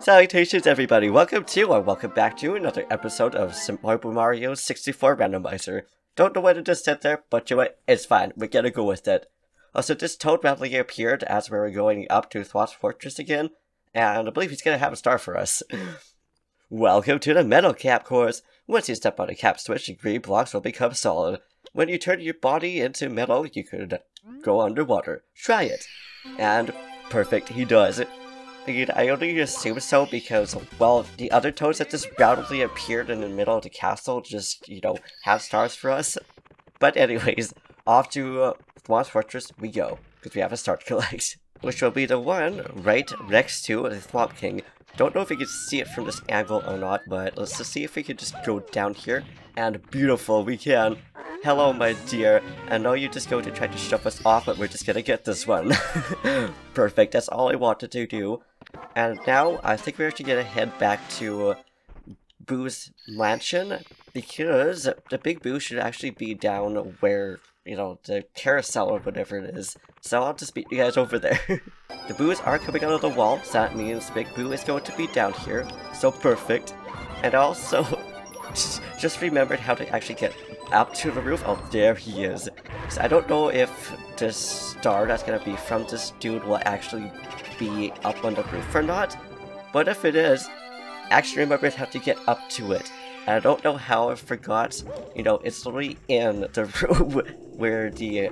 Salutations everybody, welcome to and welcome back to another episode of Super Mario 64 Randomizer. Don't know whether to sit there, but you know what, it's fine, we're gonna go with it. Also, this Toad randomly appeared as we were going up to Whomp's Fortress again, and I believe he's gonna have a star for us. Welcome to the Metal Cap course. Once you step on a cap switch, the green blocks will become solid. When you turn your body into metal, you could go underwater. Try it. And perfect, he does. I only assume so because, well, the other toads that just randomly appeared in the middle of the castle just, you know, have stars for us. But anyways, off to Whomp's Fortress we go, because we have a star to collect. Which will be the one right next to the Whomp King. Don't know if you can see it from this angle or not, but let's just see if we can just go down here. And beautiful, we can. Hello, my dear. I know you're just going to try to shove us off, but we're just gonna get this one. Perfect, that's all I wanted to do. And now, I think we're actually gonna head back to Boo's Mansion, because the Big Boo should actually be down where, you know, the carousel or whatever it is. So I'll just meet you guys over there. The Boos are coming out of the wall, so that means Big Boo is going to be down here. So perfect. And also, just remembered how to actually get up to the roof. Oh, there he is. So I don't know if this star that's gonna be from this dude will actually be up on the roof or not. But if it is, actually remembered how to get up to it. And I don't know how I forgot, you know, it's literally in the room where the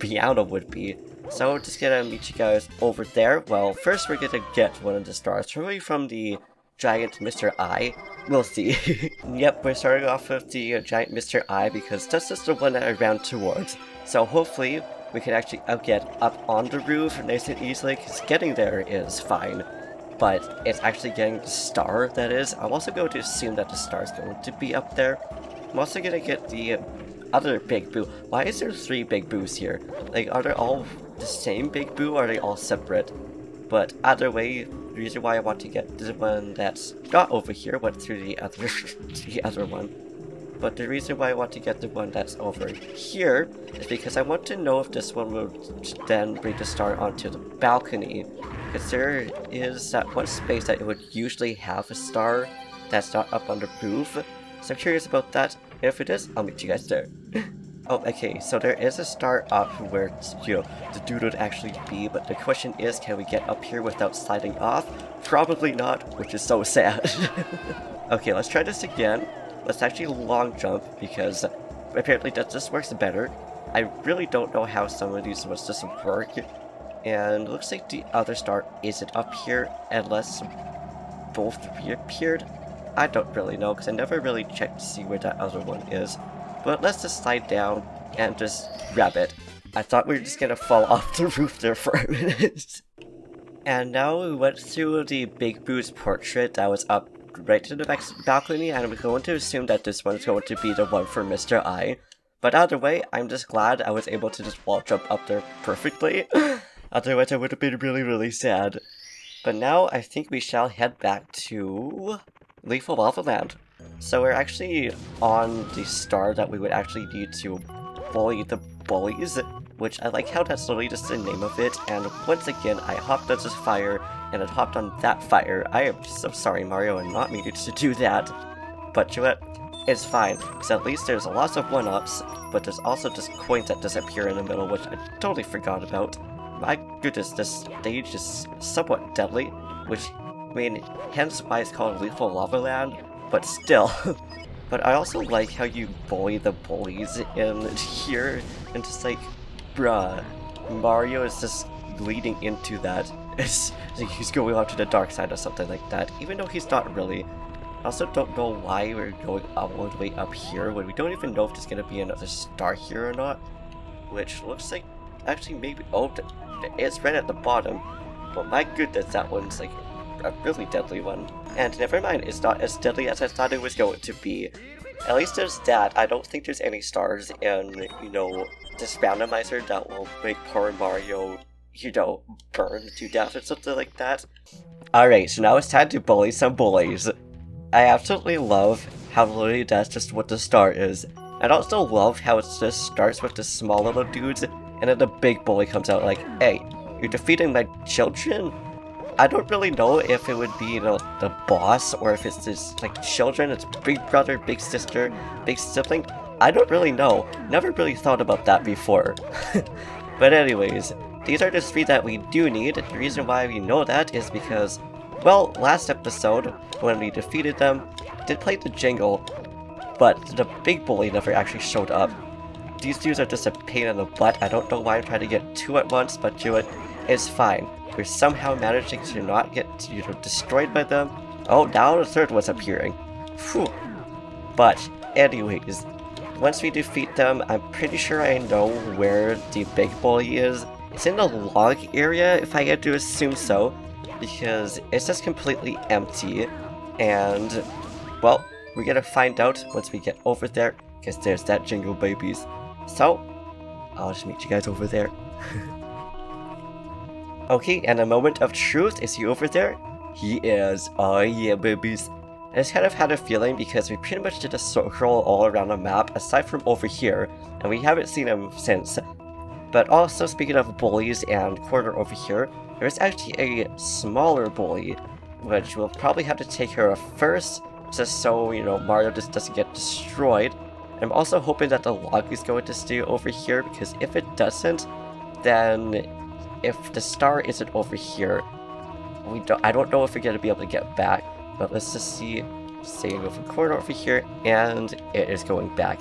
piano would be. So we're just gonna meet you guys over there. Well, first we're gonna get one of the stars, probably from the giant Mr. I. We'll see. Yep, we're starting off with the giant Mr. I because that's just the one that I ran towards. So hopefully we can actually get up on the roof nice and easily, because getting there is fine. But it's actually getting the star, that is. I'm also going to assume that the star is going to be up there. I'm also going to get the other Big Boo. Why is there three Big Boos here? Like, are they all the same Big Boo, or are they all separate? But either way, the reason why I want to get this one that's not over here, but through the other, the other one. But the reason why I want to get the one that's over here is because I want to know if this one will then bring the star onto the balcony. Because there is that one space that it would usually have a star that's not up on the roof. So I'm curious about that. And if it is, I'll meet you guys there. Oh, okay, so there is a star up where, you know, the dude would actually be, but the question is, can we get up here without sliding off? Probably not, which is so sad. Okay, let's try this again. Let's actually long jump, because apparently this works better. I really don't know how some of these ones just work. And it looks like the other star isn't up here, unless both reappeared. I don't really know, because I never really checked to see where that other one is. But let's just slide down and just grab it. I thought we were just gonna fall off the roof there for a minute. And now we went through the Big Boo's portrait that was up right to the next balcony, and I'm going to assume that this one's going to be the one for Mr. I. But either way, I'm just glad I was able to just wall jump up there perfectly. Otherwise, I would have been really, really sad. But now I think we shall head back to Lethal Lava Land. So we're actually on the star that we would actually need to bully the bullies, which I like how that's literally just the name of it. And once again, I hopped on this fire, and it hopped on that fire. I am so sorry, Mario, and not needed to do that. But you know what? It's fine, because at least there's lots of one-ups, but there's also just coins that disappear in the middle, which I totally forgot about. My goodness, this stage is somewhat deadly, which, I mean, hence why it's called Lethal Lava Land. But still. But I also like how you bully the bullies in here, and just like, bruh, Mario is just leading into that. It's like he's going out to the dark side or something like that, even though he's not really. I also don't know why we're going all the way up here when we don't even know if there's gonna be another star here or not. Which looks like, actually maybe, oh, it's right at the bottom. But my goodness, that one's like a really deadly one. And never mind, it's not as deadly as I thought it was going to be. At least there's that. I don't think there's any stars in, you know, this randomizer that will make poor Mario, you know, burn to death or something like that. Alright, so now it's time to bully some bullies. I absolutely love how literally that's just what the star is. I also love how it just starts with the small little dudes, and then the big bully comes out like, hey, you're defeating my children? I don't really know if it would be, you know, the boss or if it's just like children. It's big brother, big sister, big sibling. I don't really know. Never really thought about that before. But anyways, these are the three that we do need. The reason why we know that is because, well, last episode when we defeated them, did play the jingle, but the big bully never actually showed up. These dudes are just a pain in the butt. I don't know why I'm trying to get two at once, but do it. It's fine. We're somehow managing to not get, you know, destroyed by them. Oh, now the third one's appearing. Phew. But anyways, once we defeat them, I'm pretty sure I know where the big bully is. It's in the log area, if I had to assume so, because it's just completely empty. And, well, we're gonna find out once we get over there, because there's that Jingle Babies. So, I'll just meet you guys over there. Okay, and a moment of truth, is he over there? He is. Oh yeah, babies. I just kind of had a feeling because we pretty much did a circle all around the map, aside from over here, and we haven't seen him since. But also, speaking of bullies and corner over here, there is actually a smaller bully, which we'll probably have to take care of first, just so, you know, Mario just doesn't get destroyed. I'm also hoping that the log is going to stay over here, because if it doesn't, then if the star isn't over here, I don't know if we're going to be able to get back, but let's just see. Staying over the corner over here, and it is going back.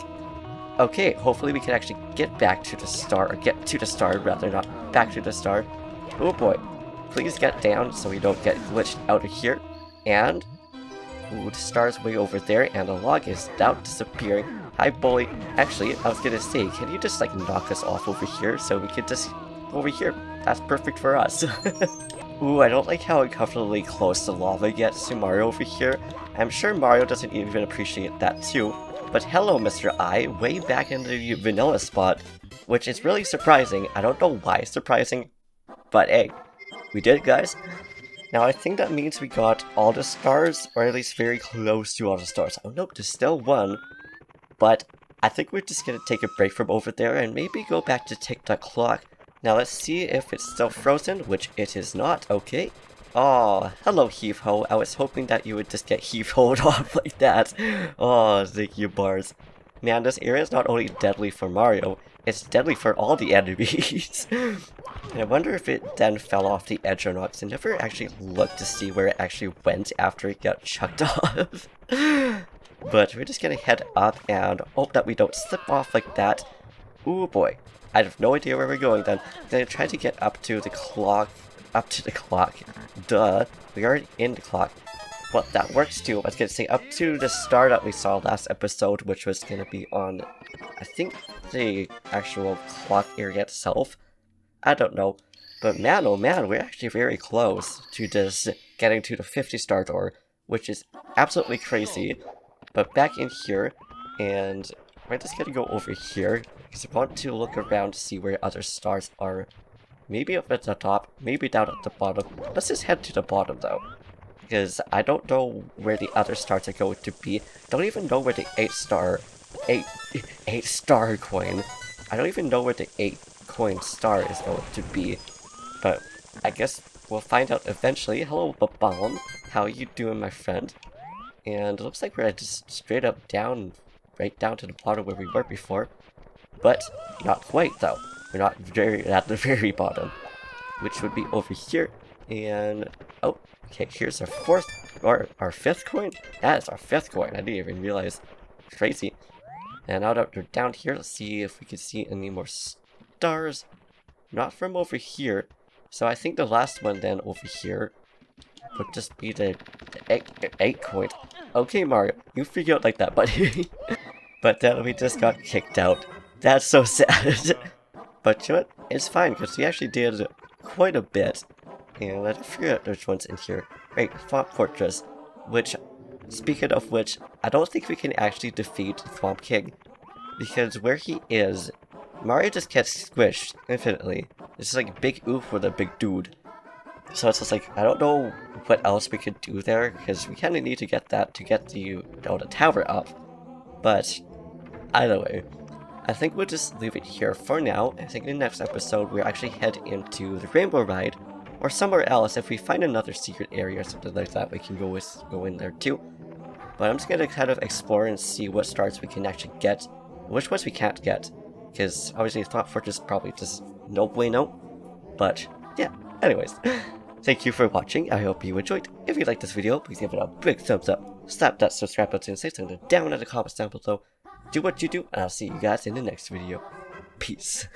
Okay, hopefully we can actually get back to the star, or get to the star rather, not back to the star. Oh boy, please get down so we don't get glitched out of here. And, ooh, the star's way over there, and the log is now disappearing. Hi, bully. Actually, I was gonna say, can you just like knock us off over here so we could just over here? That's perfect for us. Ooh, I don't like how uncomfortably close the lava gets to Mario over here. I'm sure Mario doesn't even appreciate that too. But hello, Mr. I, way back in the vanilla spot, which is really surprising. I don't know why it's surprising, but hey, we did it, guys. Now I think that means we got all the stars, or at least very close to all the stars. Oh nope, there's still one. But I think we're just gonna take a break from over there and maybe go back to Tick Tock Clock. Now let's see if it's still frozen, which it is not, okay. Oh, hello Heave Ho, I was hoping that you would just get Heave Ho'd off like that. Oh, thank you, bars. Man, this area is not only deadly for Mario, it's deadly for all the enemies. And I wonder if it then fell off the edge or not, because I never actually looked to see where it actually went after it got chucked off. But we're just gonna head up and hope that we don't slip off like that. Ooh boy. I have no idea where we're going then. I'm gonna try to get up to the clock. Up to the clock. Duh. We already in the clock. Well, that works too. I was gonna say up to the star that we saw last episode, which was gonna be on, I think, the actual clock area itself. I don't know. But man, oh man, we're actually very close to just getting to the 50 star door, which is absolutely crazy. But back in here, and we're just gonna go over here, because I want to look around to see where other stars are. Maybe up at the top, maybe down at the bottom. Let's just head to the bottom though, because I don't know where the other stars are going to be. Don't even know where the eight star coin. I don't even know where the 8 coin star is going to be. But I guess we'll find out eventually. Hello, Bob-omb. How you doing, my friend? And it looks like we're just straight up down, right down to the bottom where we were before. But not quite though. We're not very at the very bottom, which would be over here. And oh, okay, here's our fourth or our 5th coin. That is our 5th coin. I didn't even realize. Crazy. And now that we're down here, let's see if we can see any more stars. Not from over here. So I think the last one then over here would just be the eight coin. Okay, Mario, you freak out like that, buddy. But then we just got kicked out. That's so sad. But you know what? It's fine, because we actually did quite a bit. And I forget which one's in here. Right, Whomp's Fortress. Which, speaking of which, I don't think we can actually defeat Whomp King, because where he is, Mario just gets squished infinitely. It's just like Big Oof with a big dude. So it's just like, I don't know what else we could do there, because we kind of need to get that to get the, you know, the tower up. But either way, I think we'll just leave it here for now. I think in the next episode we'll actually head into the Rainbow Ride, or somewhere else if we find another secret area or something like that. We can go in there too. But I'm just gonna kind of explore and see what stars we can actually get, which ones we can't get, because obviously Thought Fortress probably just no bueno. But yeah, anyways, thank you for watching. I hope you enjoyed. If you liked this video, please give it a big thumbs up, slap that subscribe button, say something down in the comments down below. Do what you do, and I'll see you guys in the next video. Peace.